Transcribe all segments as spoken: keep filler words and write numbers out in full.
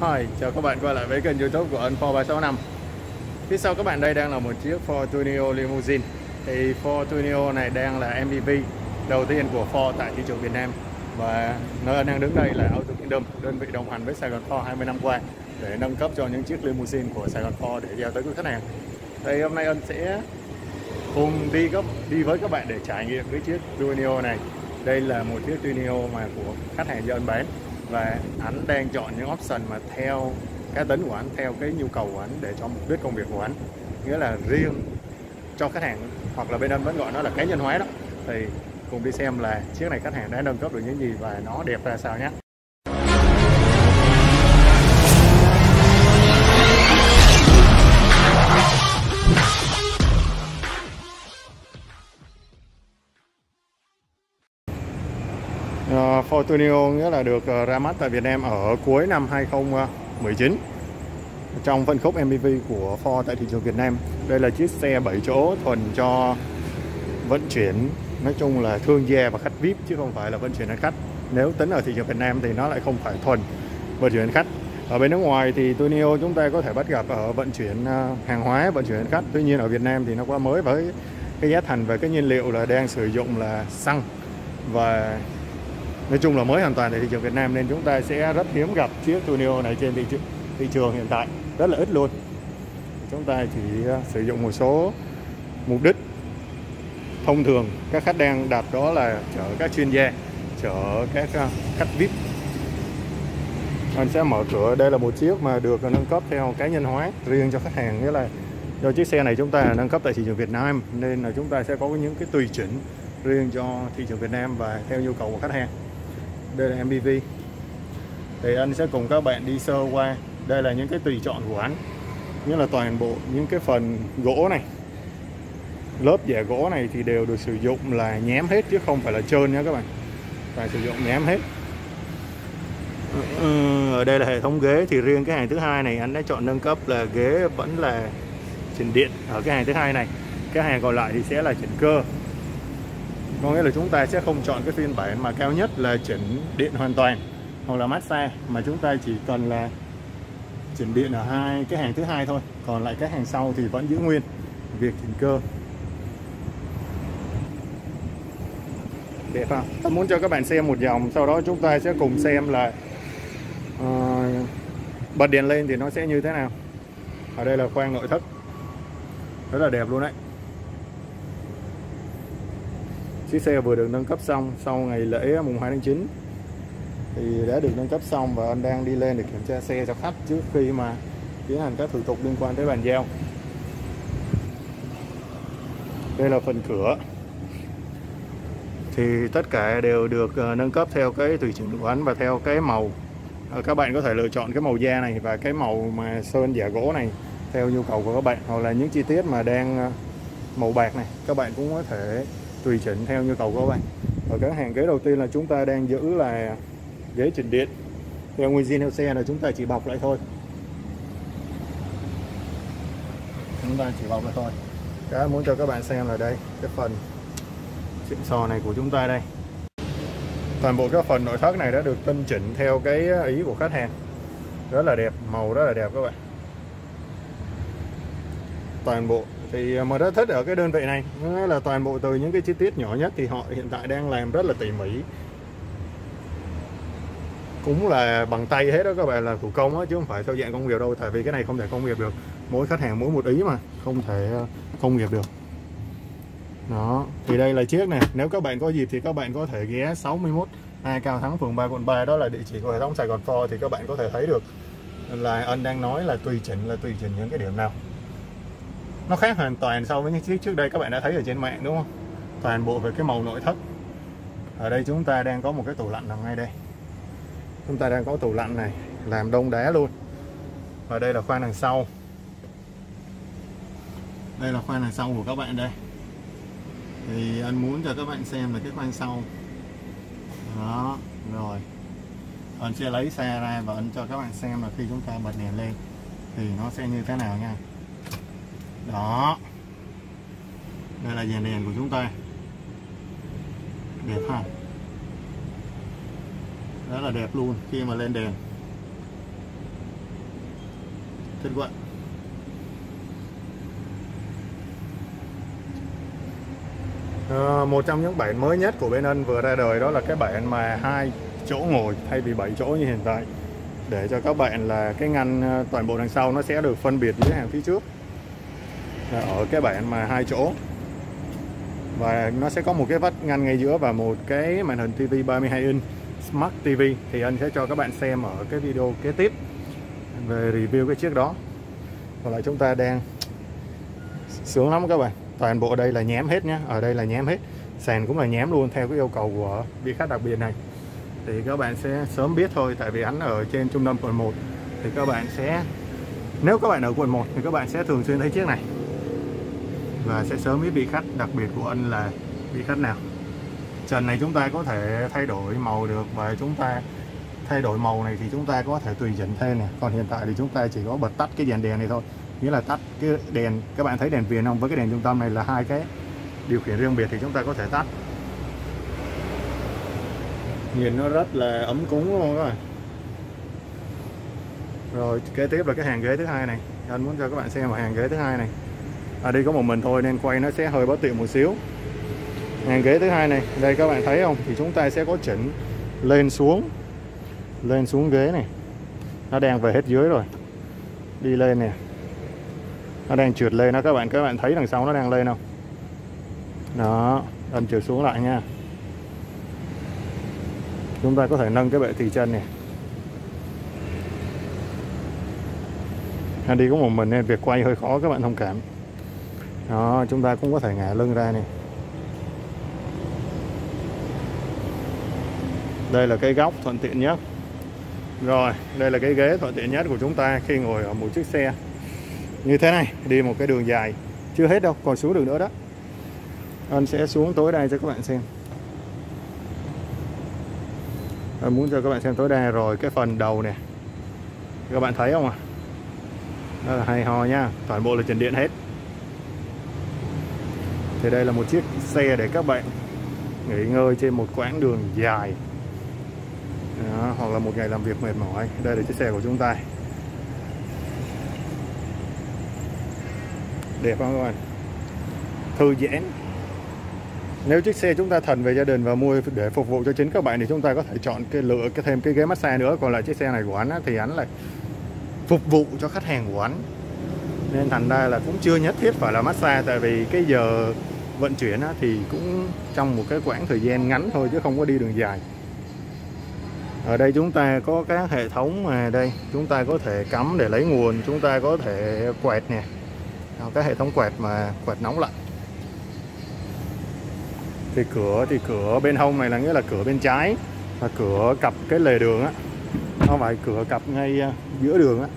Hi, chào các bạn quay lại với kênh YouTube của Ân Ford ba sáu năm. Phía sau các bạn đây đang là một chiếc Ford Tourneo Limousine. Thì Ford Tourneo này đang là em pê vê đầu tiên của Ford tại thị trường Việt Nam. Và nơi Ân đang đứng đây là Auto Kingdom, đơn vị đồng hành với Saigon Ford hai mươi năm qua để nâng cấp cho những chiếc limousine của Saigon Ford để giao tới quý khách hàng. Thì hôm nay Ân sẽ cùng đi gấp, đi với các bạn để trải nghiệm cái chiếc Tourneo này. Đây là một chiếc Tourneo mà của khách hàng do Ân bán. Và anh đang chọn những option mà theo cá tính của anh, theo cái nhu cầu của anh để cho mục đích công việc của anh. Nghĩa là riêng cho khách hàng, hoặc là bên anh vẫn gọi nó là cá nhân hóa đó. Thì cùng đi xem là chiếc này khách hàng đã nâng cấp được những gì và nó đẹp ra sao nhé. Ford Tourneo nghĩa là được ra mắt tại Việt Nam ở cuối năm hai không một chín trong phân khúc em pê vê của Ford tại thị trường Việt Nam. Đây là chiếc xe bảy chỗ thuần cho vận chuyển, nói chung là thương gia và khách vi ai pi chứ không phải là vận chuyển khách. Nếu tính ở thị trường Việt Nam thì nó lại không phải thuần vận chuyển khách. Ở bên nước ngoài thì Tourneo chúng ta có thể bắt gặp ở vận chuyển hàng hóa, vận chuyển khách. Tuy nhiên ở Việt Nam thì nó quá mới với cái giá thành và cái nhiên liệu là đang sử dụng là xăng, và nói chung là mới hoàn toàn tại thị trường Việt Nam nên chúng ta sẽ rất hiếm gặp chiếc Tourneo này trên thị trường, thị trường hiện tại, rất là ít luôn. Chúng ta chỉ sử dụng một số mục đích thông thường các khách đang đặt, đó là chở các chuyên gia, chở các khách vi ai pi. Anh sẽ mở cửa. Đây là một chiếc mà được nâng cấp theo cá nhân hóa riêng cho khách hàng, nghĩa là do chiếc xe này chúng ta nâng cấp tại thị trường Việt Nam nên là chúng ta sẽ có những cái tùy chỉnh riêng cho thị trường Việt Nam và theo nhu cầu của khách hàng. Đây là em pê vê. Thì anh sẽ cùng các bạn đi sơ qua. Đây là những cái tùy chọn của anh, nghĩa là toàn bộ những cái phần gỗ này, lớp giả gỗ này thì đều được sử dụng là nhám hết chứ không phải là trơn nha các bạn. Phải sử dụng nhám hết. Ở đây là hệ thống ghế. Thì riêng cái hàng thứ hai này anh đã chọn nâng cấp là ghế vẫn là chỉnh điện ở cái hàng thứ hai này. Cái hàng còn lại thì sẽ là chỉnh cơ, có nghĩa là chúng ta sẽ không chọn cái phiên bản mà cao nhất là chỉnh điện hoàn toàn hoặc là massage, mà chúng ta chỉ cần là chỉnh điện ở hai cái hàng thứ hai thôi, còn lại cái hàng sau thì vẫn giữ nguyên việc chỉnh cơ. Đẹp không? Tôi muốn cho các bạn xem một vòng, sau đó chúng ta sẽ cùng xem là uh, bật đèn lên thì nó sẽ như thế nào. Ở đây là khoang nội thất, rất là đẹp luôn đấy. Chiếc xe vừa được nâng cấp xong sau ngày lễ mùng hai tháng chín thì đã được nâng cấp xong, và anh đang đi lên để kiểm tra xe cho khách trước khi mà tiến hành các thủ tục liên quan tới bàn giao. Đây là phần cửa. Thì tất cả đều được nâng cấp theo cái tùy chỉnh của anh và theo cái màu. Các bạn có thể lựa chọn cái màu da này và cái màu mà sơn giả gỗ này theo nhu cầu của các bạn, hoặc là những chi tiết mà đang màu bạc này các bạn cũng có thể tùy chỉnh theo nhu cầu của các bạn. Ở các hàng ghế đầu tiên là chúng ta đang giữ là ghế chỉnh điện. Theo nguyên zin theo xe là chúng ta chỉ bọc lại thôi. Chúng ta chỉ bọc lại thôi. Cái muốn cho các bạn xem là đây, cái phần xịn sò này của chúng ta đây. Toàn bộ các phần nội thất này đã được tinh chỉnh theo cái ý của khách hàng. Rất là đẹp, màu rất là đẹp các bạn. Toàn bộ thì mà rất thích ở cái đơn vị này, nó là toàn bộ từ những cái chi tiết nhỏ nhất thì họ hiện tại đang làm rất là tỉ mỉ, cũng là bằng tay hết đó các bạn, là thủ công đó, chứ không phải theo dạng công nghiệp đâu, tại vì cái này không thể công nghiệp được, mỗi khách hàng mỗi một ý mà không thể công nghiệp được đó. Thì đây là chiếc này, nếu các bạn có dịp thì các bạn có thể ghé sáu mươi mốt A Cao Thắng, phường ba, quận ba, đó là địa chỉ của hệ thống Saigon Ford, thì các bạn có thể thấy được là anh đang nói là tùy chỉnh là tùy chỉnh những cái điểm nào. Nó khác hoàn toàn so với những chiếc trước đây các bạn đã thấy ở trên mạng đúng không? Toàn bộ về cái màu nội thất. Ở đây chúng ta đang có một cái tủ lạnh nằm ngay đây. Chúng ta đang có tủ lạnh này, làm đông đá luôn. Và đây là khoang đằng sau. Đây là khoang đằng sau của các bạn đây. Thì anh muốn cho các bạn xem là cái khoang sau. Đó, rồi anh sẽ lấy xe ra và anh cho các bạn xem là khi chúng ta bật đèn lên thì nó sẽ như thế nào nha. Đó, đây là dàn đèn của chúng ta. Đẹp ha, rất là đẹp luôn khi mà lên đèn. Tân Quận. À, một trong những bển mới nhất của bên Ân vừa ra đời đó là cái bển mà hai chỗ ngồi thay vì bảy chỗ như hiện tại, để cho các bạn là cái ngăn toàn bộ đằng sau nó sẽ được phân biệt với hàng phía trước ở cái bển mà hai chỗ, và nó sẽ có một cái vách ngăn ngay giữa và một cái màn hình ti vi ba mươi hai inch Smart ti vi. Thì Ân sẽ cho các bạn xem ở cái video kế tiếp về review cái chiếc đó. Và lại chúng ta đang sướng lắm các bạn, toàn bộ đây là nhám hết nhé, ở đây là nhám hết, sàn cũng là nhám luôn theo cái yêu cầu của vị khách đặc biệt này. Thì các bạn sẽ sớm biết thôi, tại vì hắn ở trên trung tâm quận một. Thì các bạn sẽ, nếu các bạn ở quận một thì các bạn sẽ thường xuyên thấy chiếc này và sẽ sớm biết vị khách đặc biệt của Ân là vị khách nào. Trần này chúng ta có thể thay đổi màu được, và chúng ta thay đổi màu này thì chúng ta có thể tùy chỉnh thêm này. Còn hiện tại thì chúng ta chỉ có bật tắt cái dàn đèn này thôi, nghĩa là tắt cái đèn. Các bạn thấy đèn viền không? Với cái đèn trung tâm này là hai cái điều khiển riêng biệt thì chúng ta có thể tắt. Nhìn nó rất là ấm cúng luôn các bạn. Rồi kế tiếp là cái hàng ghế thứ hai này. Anh muốn cho các bạn xem ở hàng ghế thứ hai này. À, đi có một mình thôi nên quay nó sẽ hơi bất tiện một xíu. Hàng ghế thứ hai này, đây các bạn thấy không? Thì chúng ta sẽ có chỉnh lên xuống, lên xuống ghế này. Nó đang về hết dưới rồi, đi lên nè, nó đang trượt lên đó các bạn. Các bạn thấy đằng sau nó đang lên không? Đó, Ân trượt xuống lại nha. Chúng ta có thể nâng cái bệ tỳ chân này. Anh đi có một mình nên việc quay hơi khó, các bạn thông cảm. Đó, chúng ta cũng có thể ngả lưng ra này. Đây là cái góc thuận tiện nhất. Rồi, đây là cái ghế thuận tiện nhất của chúng ta khi ngồi ở một chiếc xe như thế này. Đi một cái đường dài, chưa hết đâu, còn xuống đường nữa đó. Anh sẽ xuống tối đa cho các bạn xem. Em muốn cho các bạn xem tối đa. Rồi cái phần đầu nè, các bạn thấy không ạ? À? Đó là hay ho nha, toàn bộ là chỉnh điện hết. Thì đây là một chiếc xe để các bạn nghỉ ngơi trên một quãng đường dài. Đó, hoặc là một ngày làm việc mệt mỏi. Đây là chiếc xe của chúng ta. Đẹp không các bạn? Thư giãn. Nếu chiếc xe chúng ta thần về gia đình và mua để phục vụ cho chính các bạn thì chúng ta có thể chọn cái lựa cái thêm cái ghế massage nữa. Còn lại chiếc xe này của anh á, thì anh là phục vụ cho khách hàng của anh, nên thành ra là cũng chưa nhất thiết phải là massage. Tại vì cái giờ vận chuyển á, thì cũng trong một cái quãng thời gian ngắn thôi chứ không có đi đường dài. Ở đây chúng ta có các hệ thống mà đây chúng ta có thể cắm để lấy nguồn, chúng ta có thể quẹt nè, các hệ thống quẹt mà quẹt nóng lạnh. Thì cửa thì cửa bên hông này là nghĩa là cửa bên trái, và cửa cặp cái lề đường á, không phải cửa cặp ngay giữa đường á,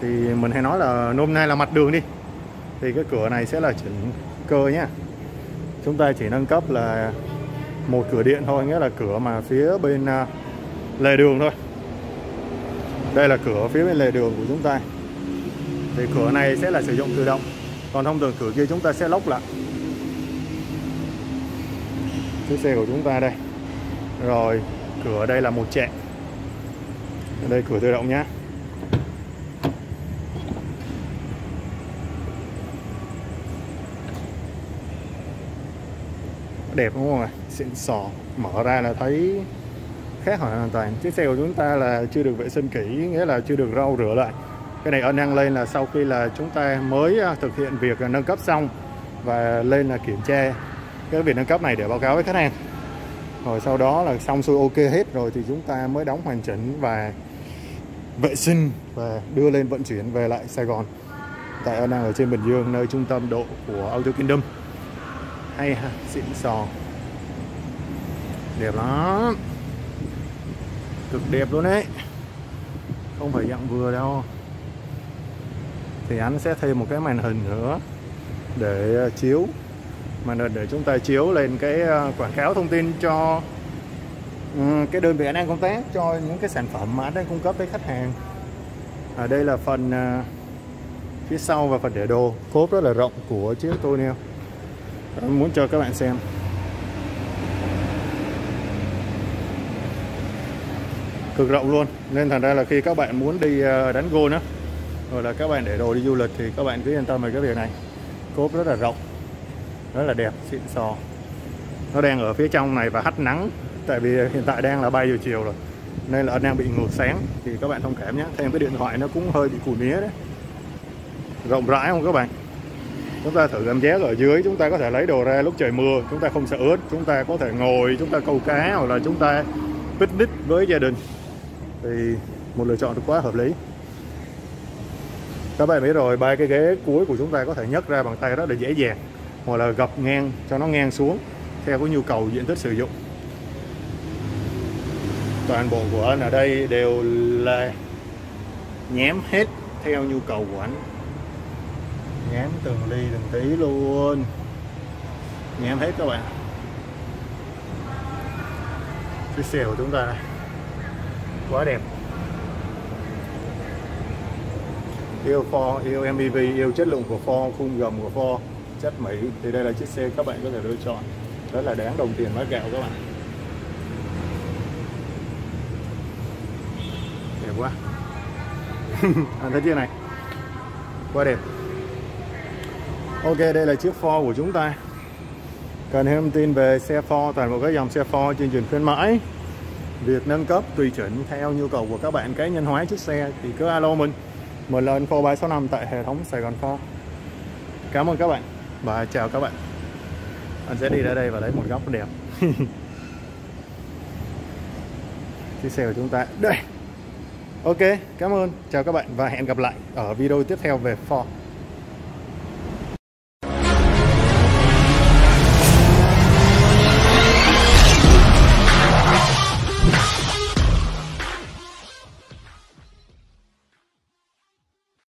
thì mình hay nói là nôm na là mặt đường đi, thì cái cửa này sẽ là chỉnh cơ nhá. Chúng ta chỉ nâng cấp là một cửa điện thôi, nghĩa là cửa mà phía bên lề đường thôi. Đây là cửa phía bên lề đường của chúng ta, thì cửa này sẽ là sử dụng tự động, còn thông thường cửa kia chúng ta sẽ lốc lại. Chiếc xe của chúng ta đây. Rồi cửa đây là một chạm. Đây cửa tự động nhá. Đẹp đúng không ạ? Xịn sò. Mở ra là thấy khác hoàn toàn. Chiếc xe của chúng ta là chưa được vệ sinh kỹ, nghĩa là chưa được rau rửa lại. Cái này Ân đang lên là sau khi là chúng ta mới thực hiện việc nâng cấp xong, và lên là kiểm tra cái việc nâng cấp này để báo cáo với khách hàng. Rồi sau đó là xong xuôi ok hết rồi thì chúng ta mới đóng hoàn chỉnh và vệ sinh và đưa lên vận chuyển về lại Sài Gòn. Tại Ân đang ở trên Bình Dương, nơi trung tâm độ của Auto Kingdom. Hay ha, xịn sò. Đẹp lắm, cực đẹp luôn đấy, không phải dạng vừa đâu. Thì anh sẽ thêm một cái màn hình nữa để chiếu, mà để chúng ta chiếu lên cái quảng cáo thông tin cho cái đơn vị anh đang công tác, cho những cái sản phẩm mà anh đang cung cấp tới khách hàng. Ở đây là phần phía sau và phần để đồ, cốp rất là rộng của chiếc Tourneo. Em muốn cho các bạn xem. Cực rộng luôn, nên thành ra là khi các bạn muốn đi đánh gôn á, Rồi là các bạn để đồ đi du lịch thì các bạn cứ yên tâm về cái việc này. Cốp rất là rộng, rất là đẹp, xịn sò. Nó đang ở phía trong này và hắt nắng. Tại vì hiện tại đang là ba giờ chiều rồi, nên là anh đang bị ngược sáng, thì các bạn thông cảm nhé. Thêm cái điện thoại nó cũng hơi bị cùi mía đấy. Rộng rãi không các bạn? Chúng ta thử cảm giác ở dưới, chúng ta có thể lấy đồ ra lúc trời mưa, chúng ta không sợ ướt. Chúng ta có thể ngồi, chúng ta câu cá, hoặc là chúng ta picnic với gia đình. Thì một lựa chọn quá hợp lý. Các bạn biết rồi, ba cái ghế cuối của chúng ta có thể nhấc ra bằng tay rất là dễ dàng, hoặc là gập ngang cho nó ngang xuống theo cái nhu cầu diện tích sử dụng. Toàn bộ của anh ở đây đều là nhém hết theo nhu cầu của anh. Nhém từng ly từng tí luôn, nhém hết các bạn. Cái xe của chúng ta này quá đẹp. Yêu Ford, yêu em pê vê, yêu chất lượng của Ford, khung gầm của Ford, chất Mỹ, thì đây là chiếc xe các bạn có thể lựa chọn. Rất là đáng đồng tiền bát gạo các bạn. Đẹp quá. Anh thấy chiếc này quá đẹp. Ok, đây là chiếc Ford của chúng ta. Cần thêm tin về xe Ford, toàn bộ các dòng xe Ford, chương trình khuyến mãi, việc nâng cấp tùy chỉnh theo nhu cầu của các bạn, cá nhân hóa chiếc xe thì cứ alo mình. Mình là Ân Ford ba sáu năm tại hệ thống Saigon Ford. Cảm ơn các bạn và chào các bạn. Anh sẽ đi ra đây và lấy một góc đẹp. Chiếc xe của chúng ta đây. Ok, cảm ơn, chào các bạn và hẹn gặp lại ở video tiếp theo về Ford.